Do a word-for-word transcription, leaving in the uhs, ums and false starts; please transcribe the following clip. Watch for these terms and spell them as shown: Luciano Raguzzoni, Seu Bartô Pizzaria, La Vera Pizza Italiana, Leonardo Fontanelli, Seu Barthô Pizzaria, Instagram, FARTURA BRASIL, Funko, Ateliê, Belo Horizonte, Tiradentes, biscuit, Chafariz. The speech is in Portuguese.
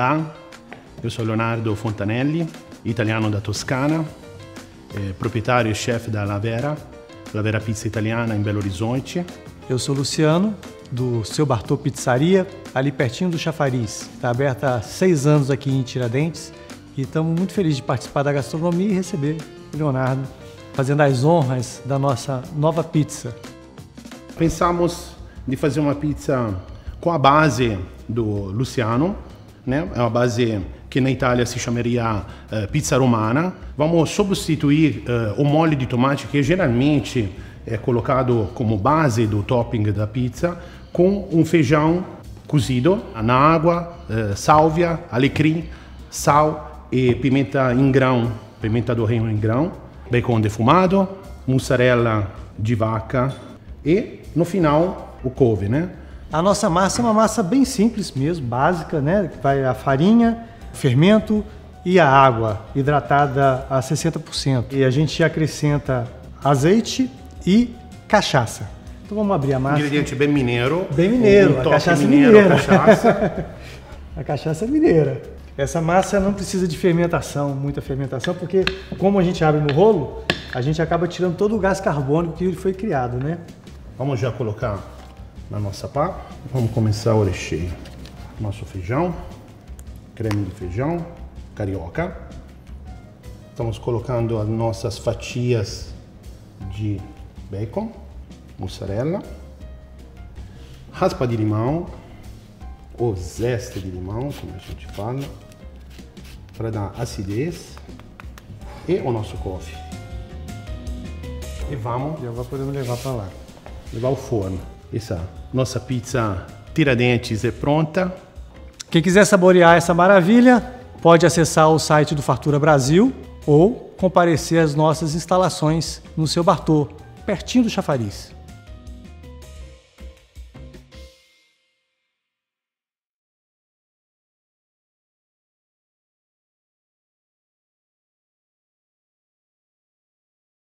là. Io sono Leonardo Fontanelli, italiano da Toscana, eh, proprietario e chef da La Vera, La Vera Pizza Italiana em Belo Horizonte. Eu sou Luciano, do Seu Bartô Pizzaria, ali pertinho do Chafariz. Está aberta há seis anos aqui em Tiradentes e estamos muito felizes de participar da gastronomia e receber o Leonardo, fazendo as honras da nossa nova pizza. Pensamos de fazer uma pizza com a base do Luciano, né? É uma base que na Itália se chamaria uh, pizza romana. Vamos substituir uh, o molho de tomate, que geralmente é colocado como base do topping da pizza, com um feijão cozido na água, uh, sálvia, alecrim, sal e pimenta em grão, pimenta do reino em grão, bacon defumado, mussarela de vaca e, no final, o couve, né? A nossa massa é uma massa bem simples mesmo, básica, né? Vai a farinha, o fermento e a água hidratada a sessenta por cento. E a gente acrescenta azeite e cachaça. Então vamos abrir a massa. Ingrediente bem mineiro. Bem mineiro, um a cachaça mineiro, mineira. Cachaça. A cachaça é mineira. Essa massa não precisa de fermentação, muita fermentação, porque como a gente abre no rolo, a gente acaba tirando todo o gás carbônico que foi criado, né? Vamos já colocar na nossa pá. Vamos começar o recheio. Nosso feijão, creme de feijão carioca. Estamos colocando as nossas fatias de bacon, mussarela, raspa de limão, ou zeste de limão, como a gente fala, para dar acidez, e o nosso couve. E vamos... Já podemos levar para lá. Levar ao forno. Essa nossa pizza Tiradentes é pronta. Quem quiser saborear essa maravilha, pode acessar o site do Fartura Brasil ou comparecer às nossas instalações no Seu Bartô, pertinho do Chafariz.